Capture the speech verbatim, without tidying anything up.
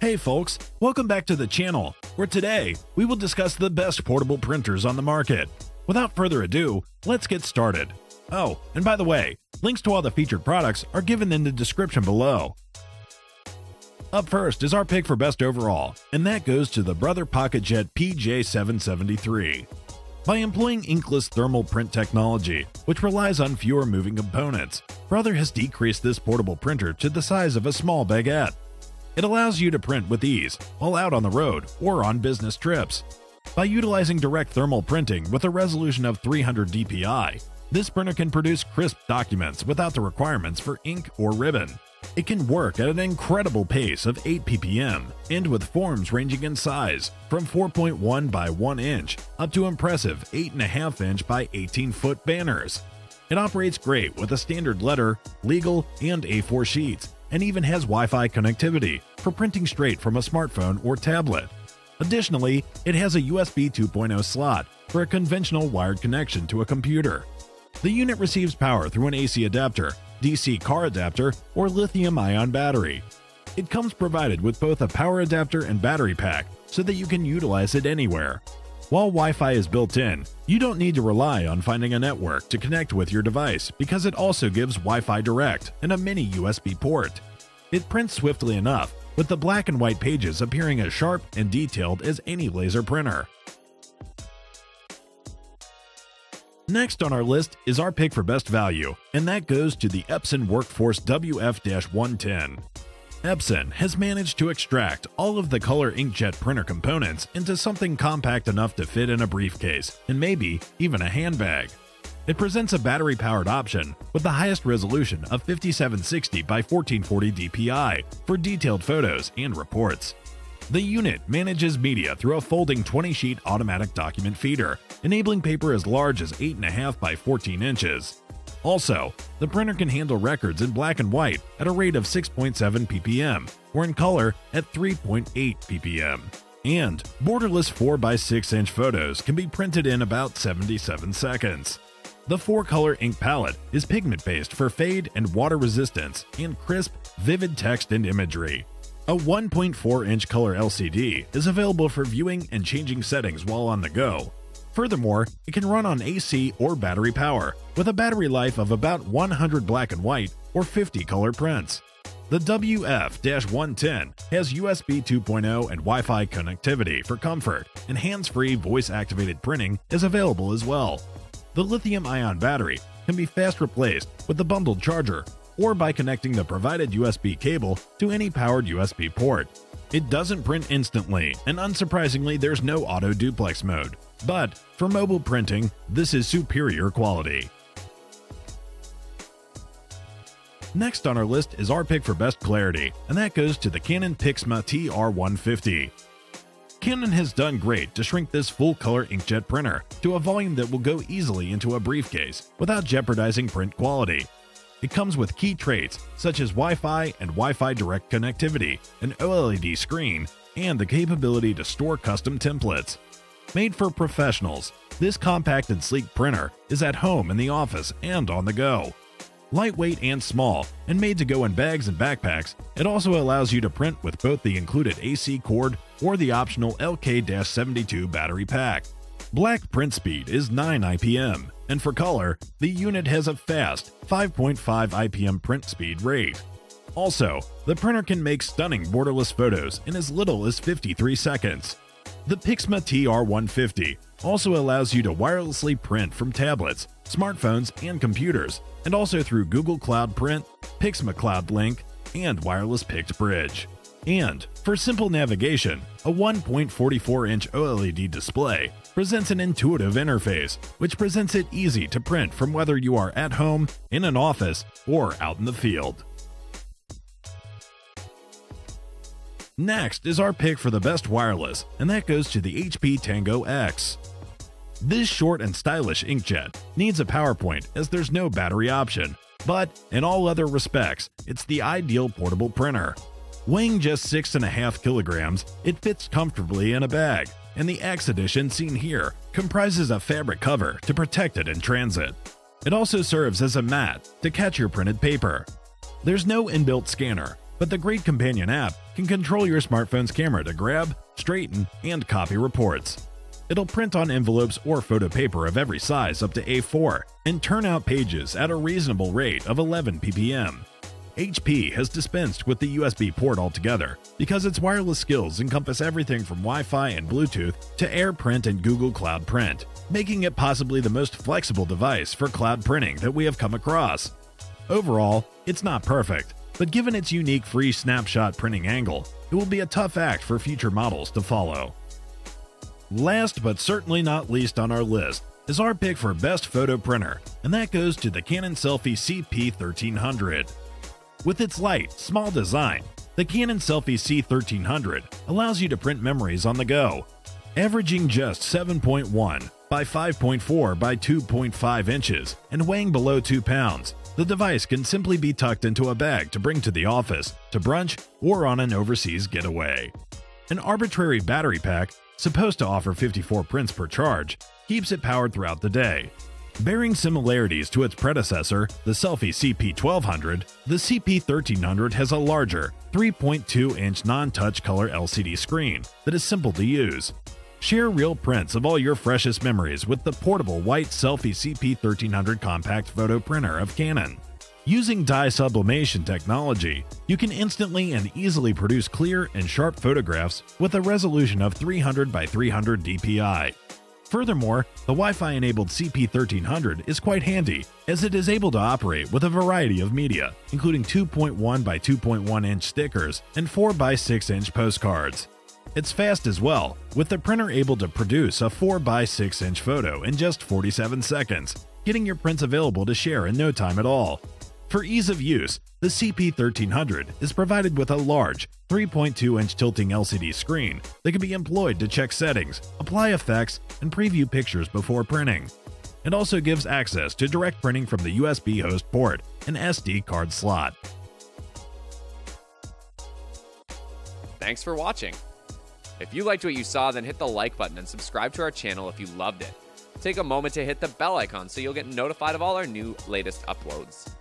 Hey folks, welcome back to the channel, where today we will discuss the best portable printers on the market. Without further ado, let's get started. Oh, and by the way, links to all the featured products are given in the description below. Up first is our pick for best overall, and that goes to the Brother PocketJet P J seven seventy-three. By employing inkless thermal print technology, which relies on fewer moving components, Brother has decreased this portable printer to the size of a small baguette. It allows you to print with ease while out on the road or on business trips. By utilizing direct thermal printing with a resolution of three hundred D P I, this printer can produce crisp documents without the requirements for ink or ribbon. It can work at an incredible pace of eight P P M and with forms ranging in size from four point one by one inch up to impressive eight point five inch by eighteen foot banners. It operates great with a standard letter, legal, and A four sheets, and even has Wi-Fi connectivity for printing straight from a smartphone or tablet. Additionally, it has a U S B two point oh slot for a conventional wired connection to a computer. The unit receives power through an A C adapter, D C car adapter, or lithium-ion battery. It comes provided with both a power adapter and battery pack so that you can utilize it anywhere. While Wi-Fi is built in, you don't need to rely on finding a network to connect with your device because it also gives Wi-Fi Direct and a mini U S B port. It prints swiftly enough, with the black and white pages appearing as sharp and detailed as any laser printer. Next on our list is our pick for best value, and that goes to the Epson Workforce W F one ten. Epson has managed to extract all of the color inkjet printer components into something compact enough to fit in a briefcase and maybe even a handbag. It presents a battery-powered option with the highest resolution of fifty-seven sixty by fourteen forty D P I for detailed photos and reports. The unit manages media through a folding twenty sheet automatic document feeder, enabling paper as large as eight point five by fourteen inches. Also, the printer can handle records in black and white at a rate of six point seven P P M or in color at three point eight P P M. And borderless four by six inch photos can be printed in about seventy-seven seconds. The four color ink palette is pigment-based for fade and water resistance and crisp, vivid text and imagery. A one point four inch color L C D is available for viewing and changing settings while on the go. Furthermore, it can run on A C or battery power, with a battery life of about one hundred black and white or fifty color prints. The W F one ten has U S B two point oh and Wi-Fi connectivity for comfort, and hands-free voice-activated printing is available as well. The lithium-ion battery can be fast replaced with the bundled charger, or by connecting the provided U S B cable to any powered U S B port. It doesn't print instantly, and unsurprisingly there's no auto duplex mode, but for mobile printing, this is superior quality. Next on our list is our pick for best clarity, and that goes to the Canon PIXMA T R one fifty. Canon has done great to shrink this full-color inkjet printer to a volume that will go easily into a briefcase without jeopardizing print quality. It comes with key traits such as Wi-Fi and Wi-Fi Direct connectivity, an OLED screen, and the capability to store custom templates. Made for professionals, this compact and sleek printer is at home, in the office, and on the go. Lightweight and small, and made to go in bags and backpacks, it also allows you to print with both the included A C cord or the optional L K seventy-two battery pack. Black print speed is nine I P M, and for color, the unit has a fast five point five I P M print speed rate. Also, the printer can make stunning borderless photos in as little as fifty-three seconds. The PIXMA T R one fifty also allows you to wirelessly print from tablets, smartphones, and computers, and also through Google Cloud Print, PIXMA Cloud Link, and Wireless P I C T Bridge. And, for simple navigation, a one point four four inch OLED display presents an intuitive interface, which presents it easy to print from whether you are at home, in an office, or out in the field. Next is our pick for the best wireless, and that goes to the H P Tango X. This short and stylish inkjet needs a power point as there's no battery option, but in all other respects, it's the ideal portable printer. Weighing just six point five kilograms, it fits comfortably in a bag, and the X edition seen here comprises a fabric cover to protect it in transit. It also serves as a mat to catch your printed paper. There's no inbuilt scanner, but the great companion app can control your smartphone's camera to grab, straighten, and copy reports. It'll print on envelopes or photo paper of every size up to A four and turn out pages at a reasonable rate of eleven P P M. H P has dispensed with the U S B port altogether because its wireless skills encompass everything from Wi-Fi and Bluetooth to AirPrint and Google Cloud Print, making it possibly the most flexible device for cloud printing that we have come across. Overall, it's not perfect, but given its unique free snapshot printing angle, it will be a tough act for future models to follow. Last but certainly not least on our list is our pick for best photo printer, and that goes to the Canon Selphy C P thirteen hundred. With its light, small design, the Canon Selphy C thirteen hundred allows you to print memories on the go, averaging just seven point one by five point four by two point five inches and weighing below two pounds. The device can simply be tucked into a bag to bring to the office, to brunch, or on an overseas getaway. An arbitrary battery pack, supposed to offer fifty-four prints per charge, keeps it powered throughout the day. Bearing similarities to its predecessor, the Selphy C P twelve hundred, the C P thirteen hundred has a larger, three point two inch non-touch color L C D screen that is simple to use. Share real prints of all your freshest memories with the portable white Selphy C P thirteen hundred compact photo printer of Canon. Using dye sublimation technology, you can instantly and easily produce clear and sharp photographs with a resolution of three hundred by three hundred D P I. Furthermore, the Wi-Fi-enabled C P thirteen hundred is quite handy, as it is able to operate with a variety of media, including two point one by two point one inch stickers and four by six inch postcards. It's fast as well, with the printer able to produce a four by six inch photo in just forty-seven seconds, getting your prints available to share in no time at all. For ease of use, the C P thirteen hundred is provided with a large, three point two inch tilting L C D screen that can be employed to check settings, apply effects, and preview pictures before printing. It also gives access to direct printing from the U S B host port and S D card slot. Thanks for watching. If you liked what you saw, then hit the like button and subscribe to our channel if you loved it. Take a moment to hit the bell icon so you'll get notified of all our new latest uploads.